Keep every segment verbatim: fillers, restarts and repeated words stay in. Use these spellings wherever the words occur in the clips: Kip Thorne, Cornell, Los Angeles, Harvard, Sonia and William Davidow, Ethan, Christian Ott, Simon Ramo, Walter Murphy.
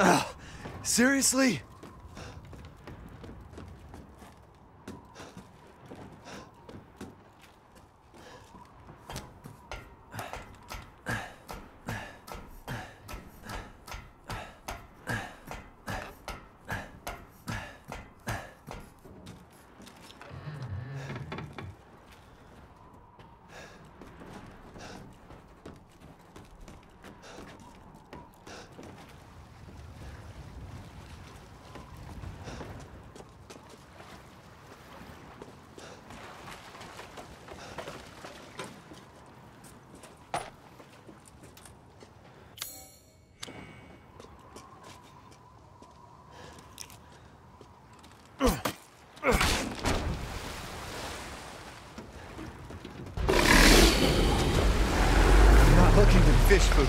Uh, seriously? Fish food.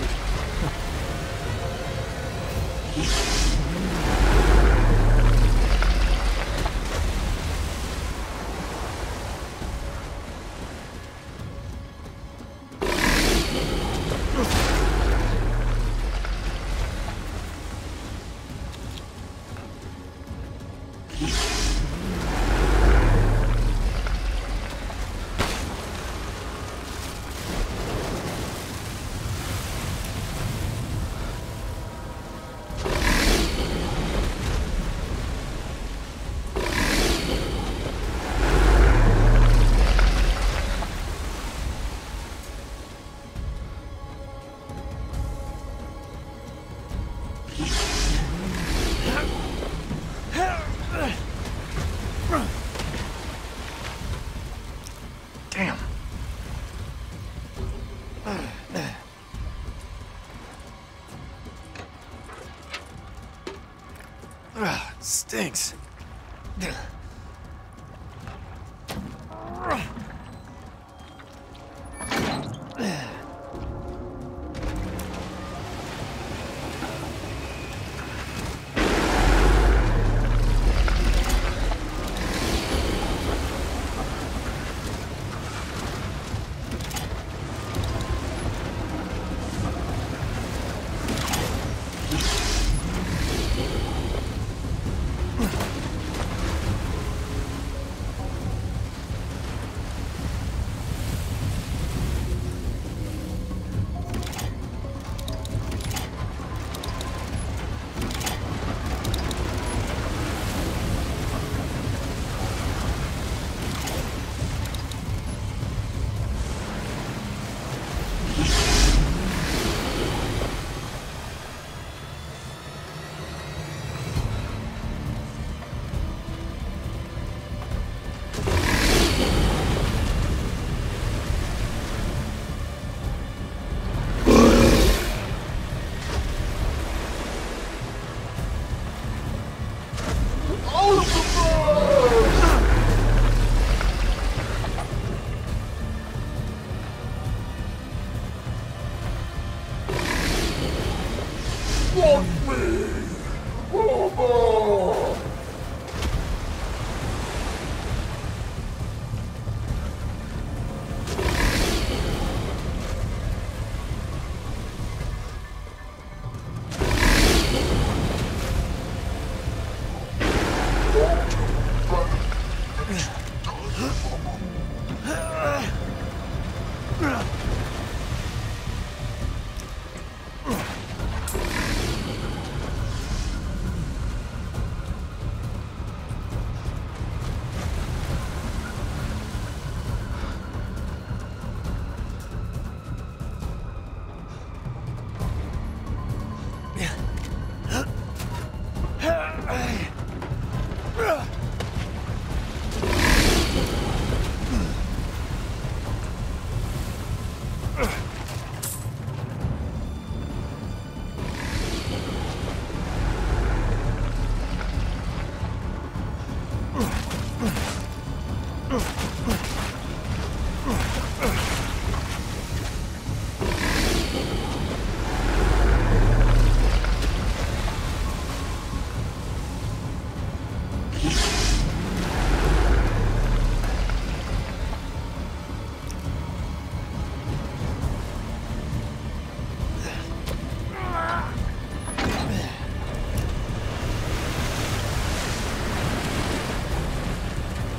Stinks.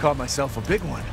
caught myself a big one.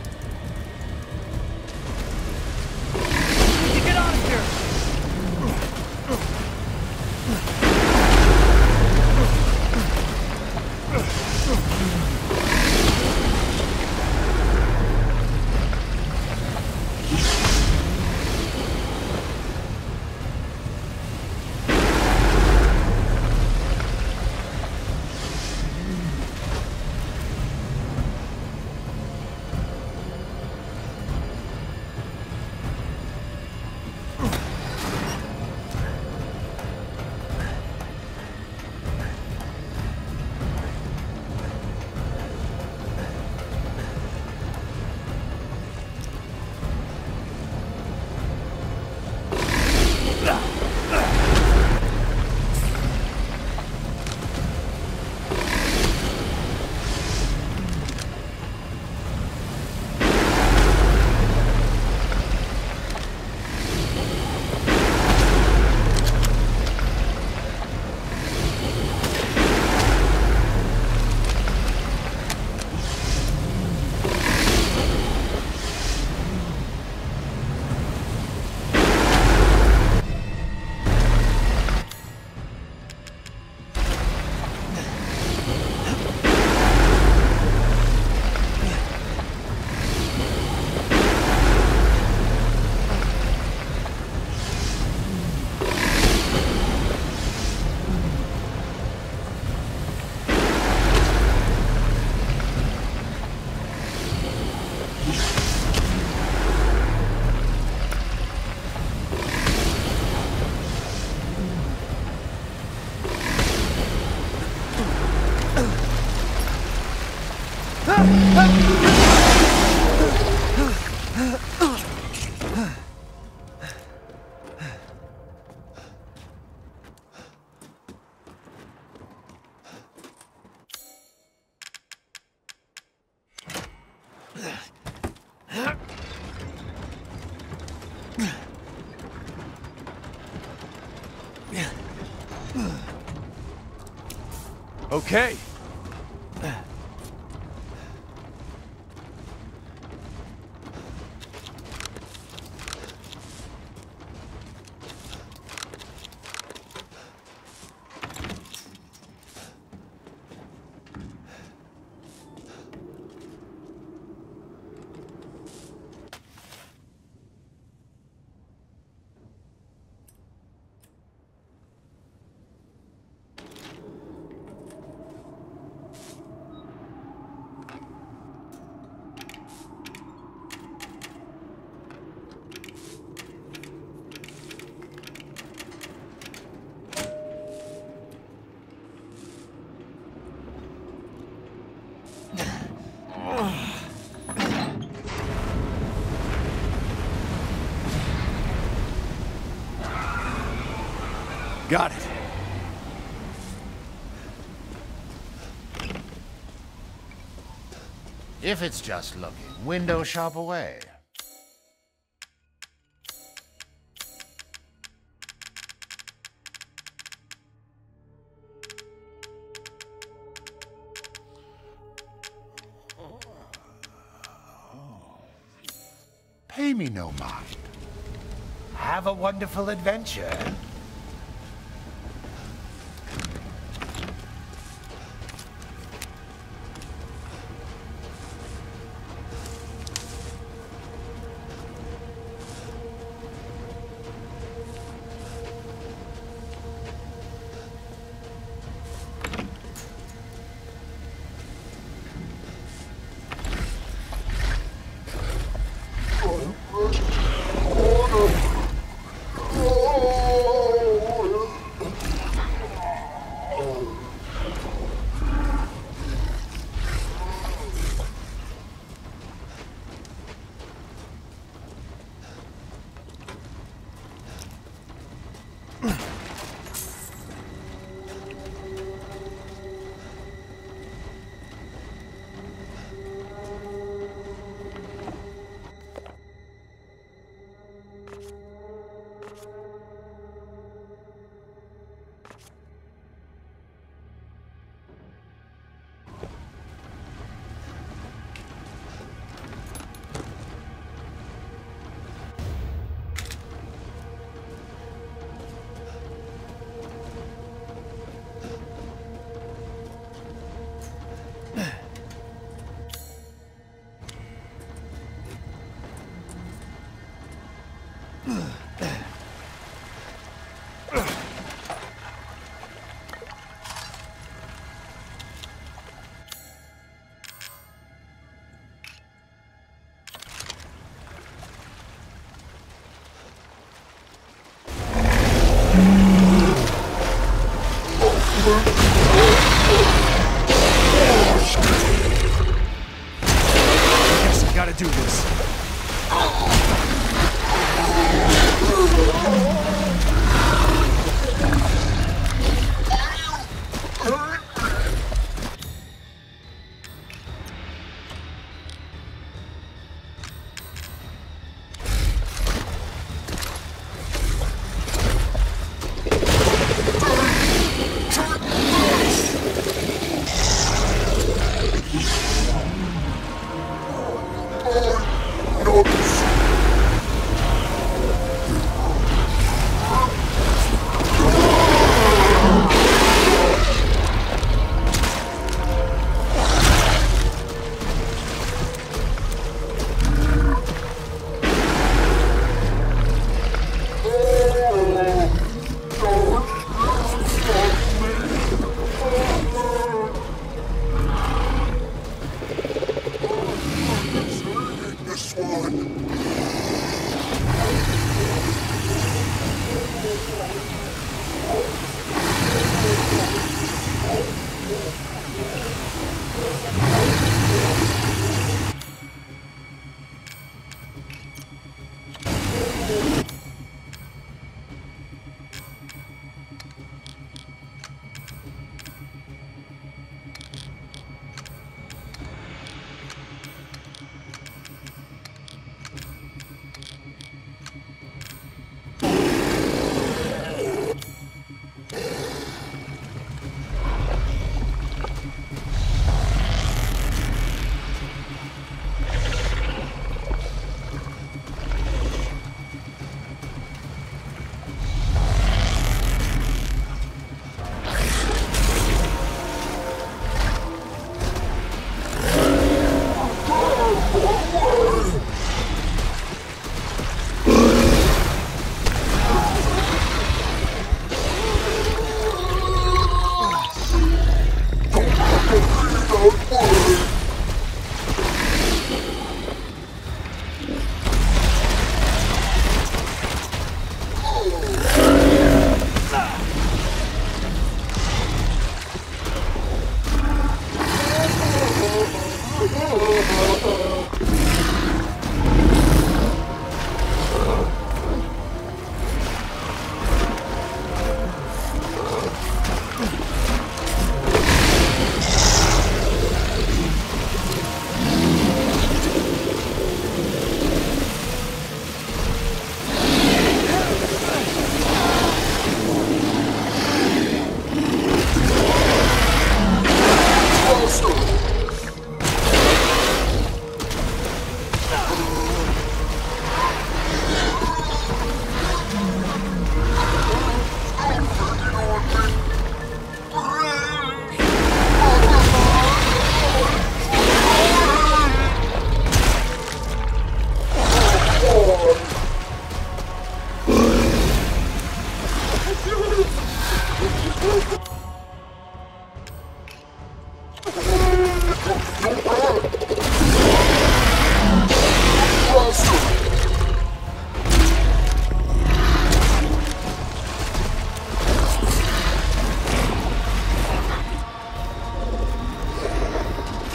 Okay. Got it. If it's just looking, window shop away. Pay me no mind. Have a wonderful adventure.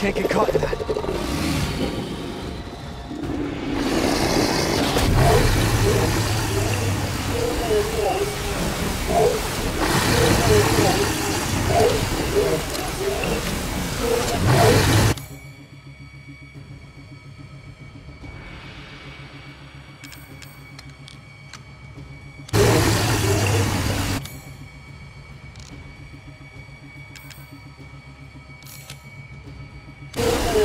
Can't get caught in that. Oh,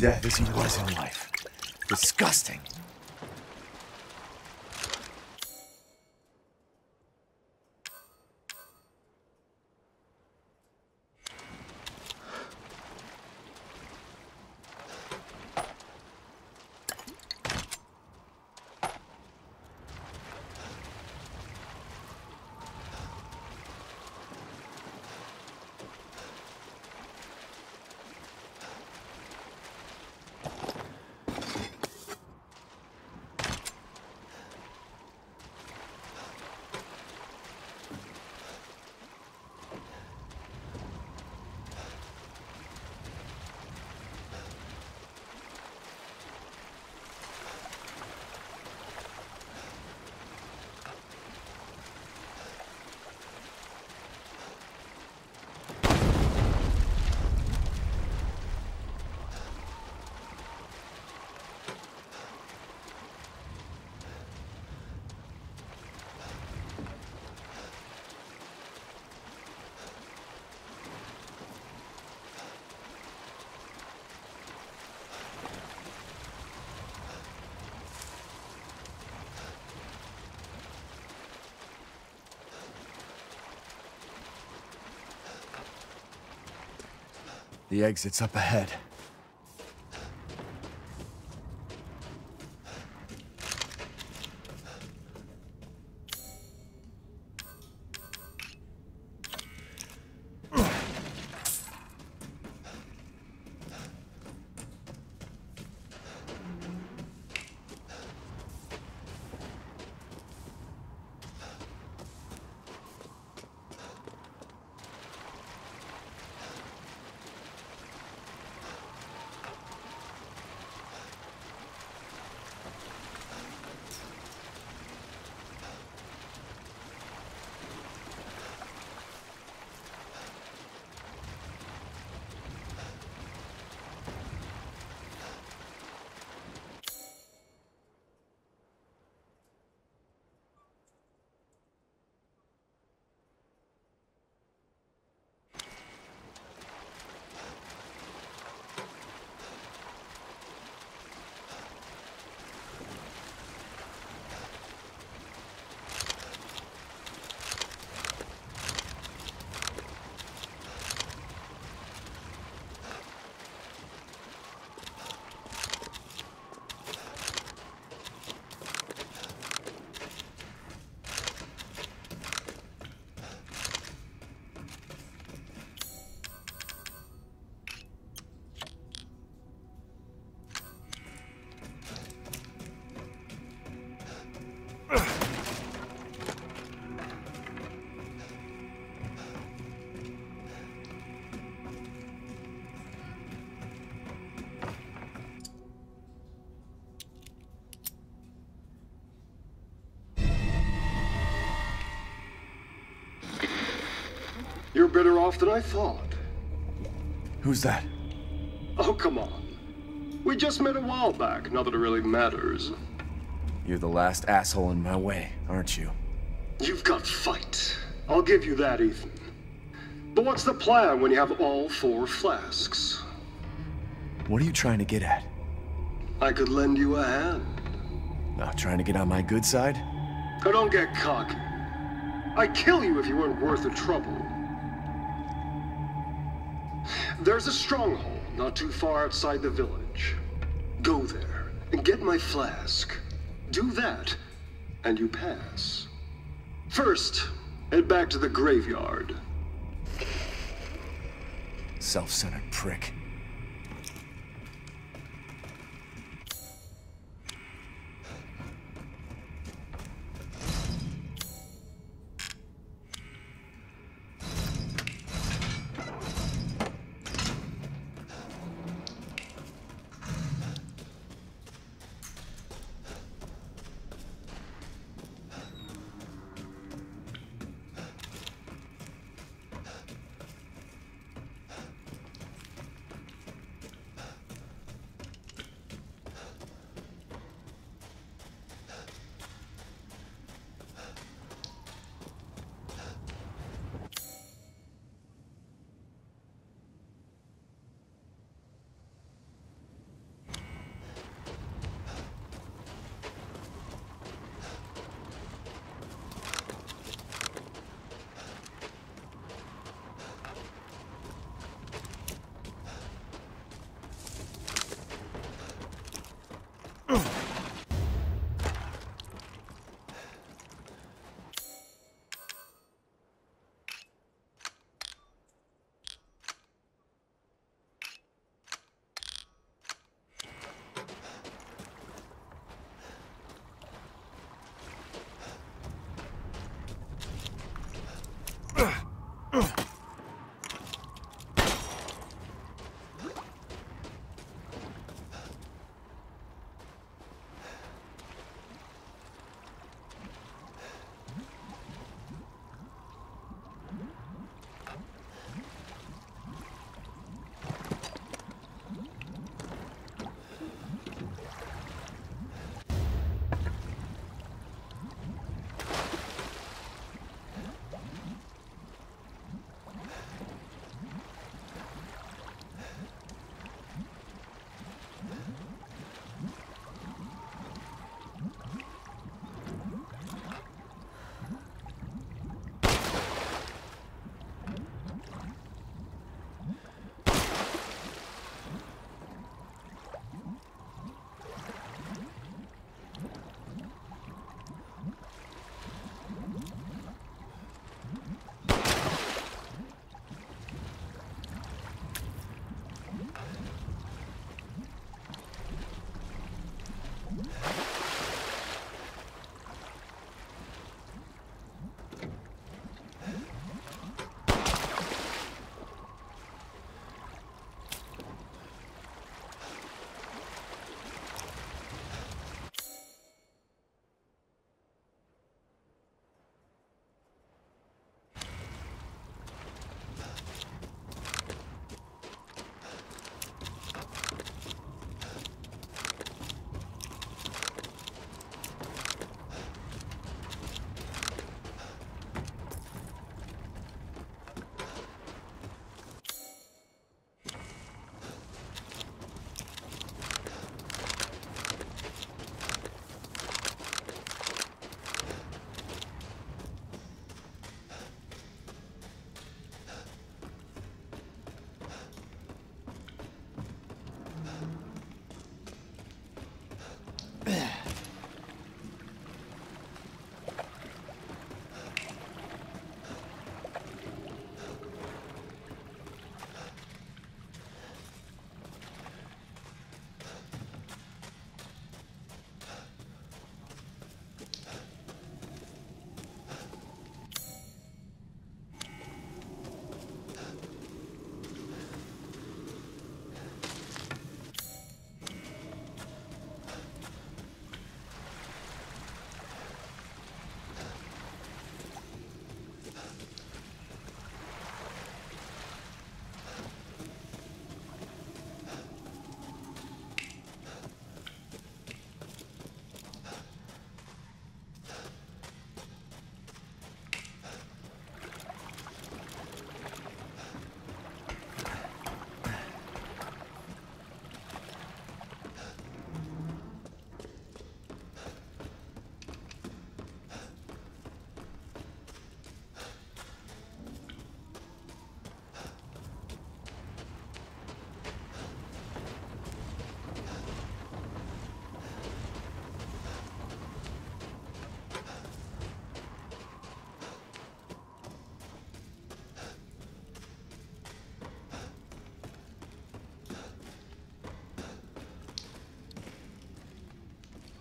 in death as he was in life. Disgusting. The exit's up ahead. You're better off than I thought. Who's that? Oh, come on. We just met a while back, not that it really matters. You're the last asshole in my way, aren't you? You've got fight. I'll give you that, Ethan. But what's the plan when you have all four flasks? What are you trying to get at? I could lend you a hand. Not trying to get on my good side? Oh, don't get cocky. I'd kill you if you weren't worth the trouble. There's a stronghold not too far outside the village. Go there and get my flask. Do that, and you pass. First, head back to the graveyard. Self-centered prick.